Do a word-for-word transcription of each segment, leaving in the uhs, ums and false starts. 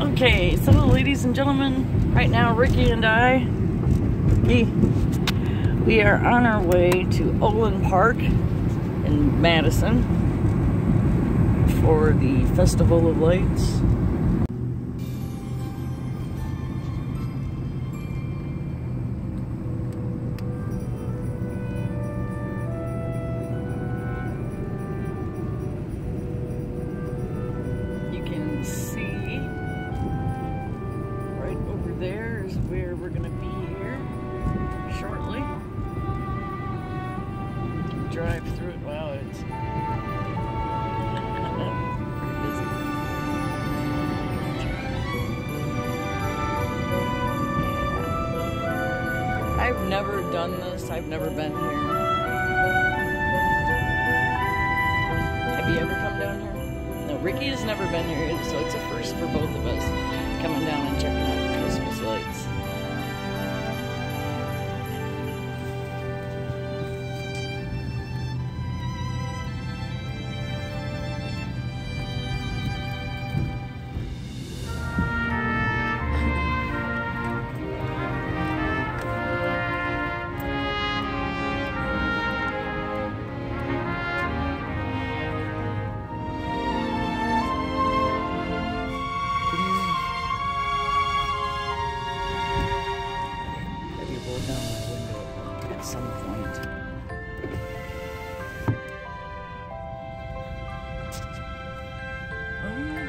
Okay, so ladies and gentlemen, right now Ricky and I, Ricky, we are on our way to Olin Park in Madison for the Festival of Lights. Where we're gonna be here shortly. Drive through it. Wow, it's pretty busy. I've never done this. I've never been here. Have you ever come down here? No, Ricky has never been here either, so it's a first for both of us coming down and checking out the Christmas lights. At some point. Oh my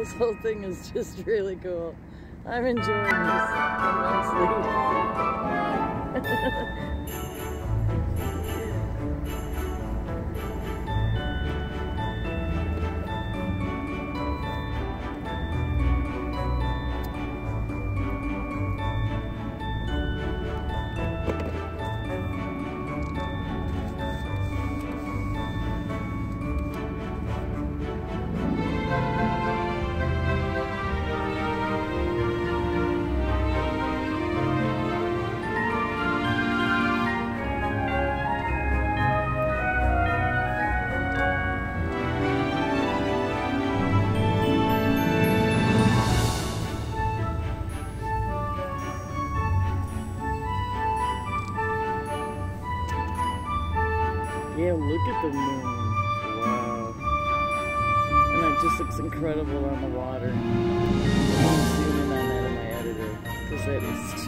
This whole thing is just really cool. I'm enjoying this immensely. Yeah, look at the moon. Wow. And it just looks incredible on the water. I'll zoom in on that in my editor, because that is just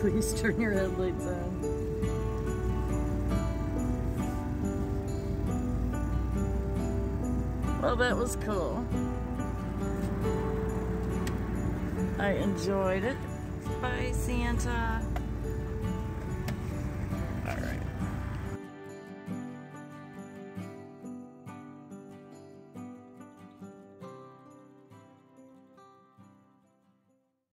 Please turn your headlights on. Well, that was cool. I enjoyed it. Bye, Santa.